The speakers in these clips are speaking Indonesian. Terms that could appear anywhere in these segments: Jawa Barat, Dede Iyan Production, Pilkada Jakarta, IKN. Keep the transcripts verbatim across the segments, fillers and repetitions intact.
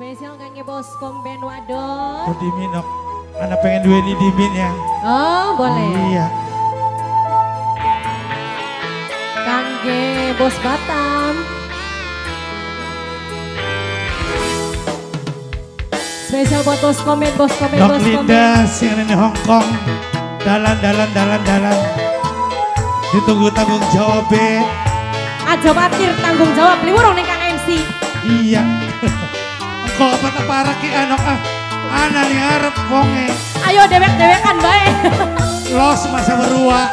Spesial kangge bos komben wadon. Oh dimin dok, ana pengen duweni dimin ya. Oh boleh. Iya. Kangge bos Batam. Spesial buat bos komen, bos komen, dok bos komen. Dok Linda, siaran di Hong Kong. Dalan, dalan, dalan, dalan. Ditunggu tanggung jawab. Aja matir tanggung jawab, liwurung nih kang M C. Iya. Engkau apa tak parah ki anok ah. Ana nih arep wonge. Ayo dewek-dewekan bae. Los masa berua.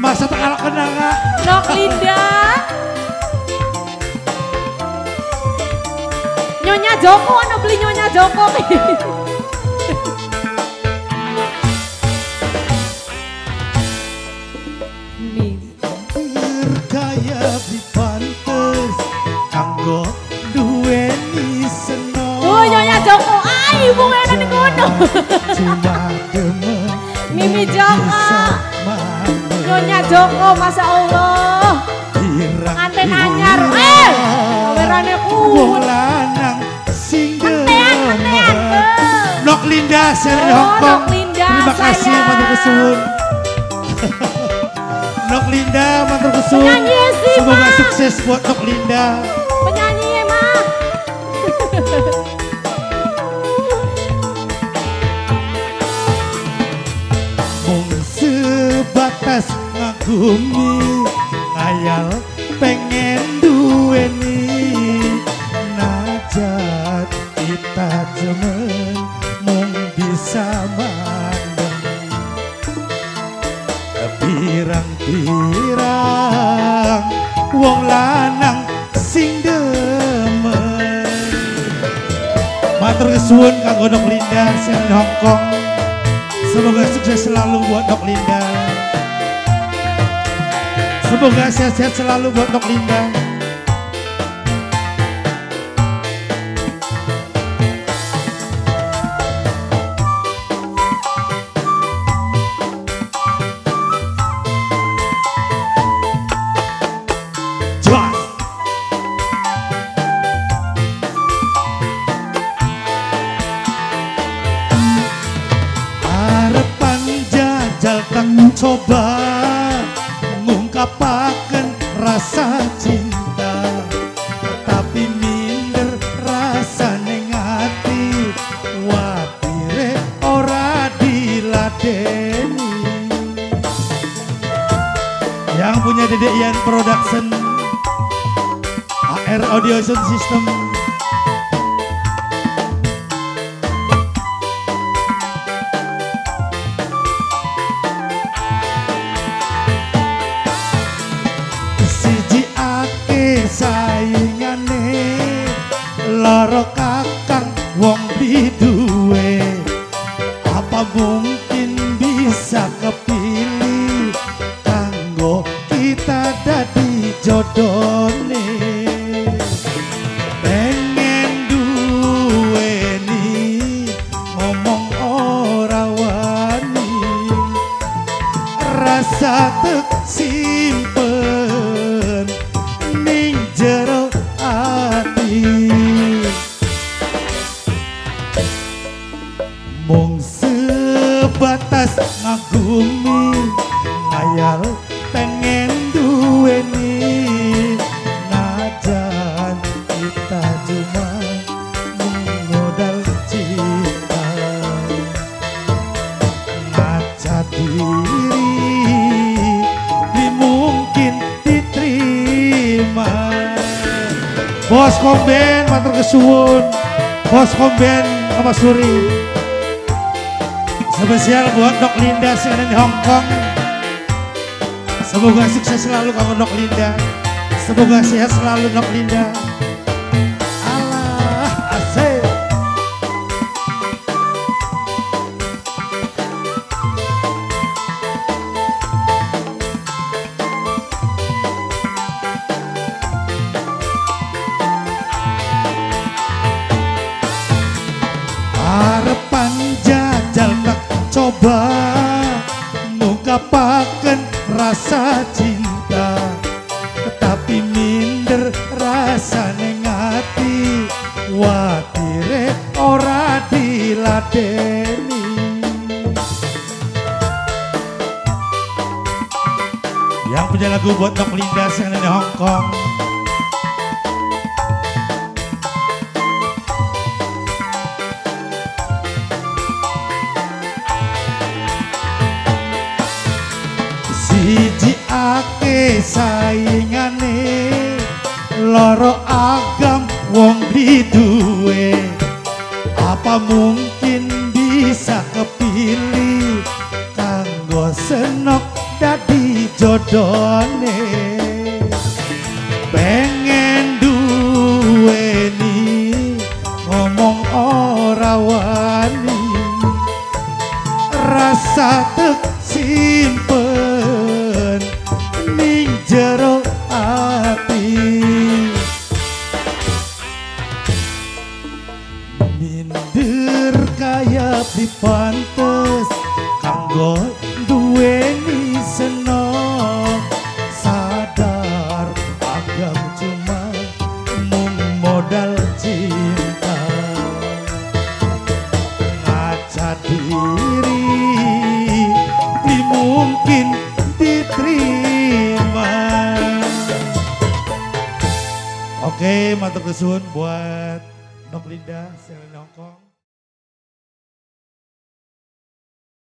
Masa tak alak kenanga. Dok Linda. Nyonya Joko, ana beli Nyonya Joko. Cuma Mimi Joko, Nyonya Joko, masya Allah. Anten anyar, eh, kamerane ku. Antean, antean. Nok Linda, seri Hongkong. Terima kasih, matur kesun. Nok Linda, matur kesun. Semoga sukses buat Nok Linda. Penyanyi emang. Sebatas ngagumi ngayal pengen duweni najat kita jemen mung bisa mandem pirang-pirang wong lanang sing demen. Matur suwun kanggo Dok Linda sing Hong Kong. Semoga sukses selalu buat Dok Linda. Semoga sehat-sehat selalu buat Dok Linda. Coba ngungkapaken rasa cinta, tapi minder rasa ning ati, watire ora diladeni. Yang punya Dede Iyan Production, A R Audio Sound System. Saingane loro kakang wong biduwe, apa mungkin bisa kepilih kanggo kita dadi jodone. Pengen duweni ngomong ora wani, rasa tersimpen jero ati. Mung sebatas ngagumi ngayal pengen duweni najan kita cuma modal cinta. Ngaca diri dimungkin diterima. Bos komben matur kesuwun, bos komben Mas Suri. Spesial buat Dok Linda sing ada di Hong Kong. Semoga sukses selalu kamu Dok Linda. Semoga sehat selalu Dok Linda. Allah asih. Arepan jajal tak coba ngungkapaken rasa cinta, tetapi minder rasane ngati. Denny. Yang punya lagu buat Nok Lindas yang ada di Hong Kong. Siji ake saingane loro agam wong diduwe, apa mungkin bisa kepilih kanggo senok dadi jodone. Pengen duweni ngomong ora wani, rasa tersimpen jero ati. Minder kaya dipantes kanggo duweni seneng, sadar agam cuma mung modal cinta. Ngaca diri dimungkin diterima. Oke, matur nuwun buat Nok Lindas yang ada di Hong Kong.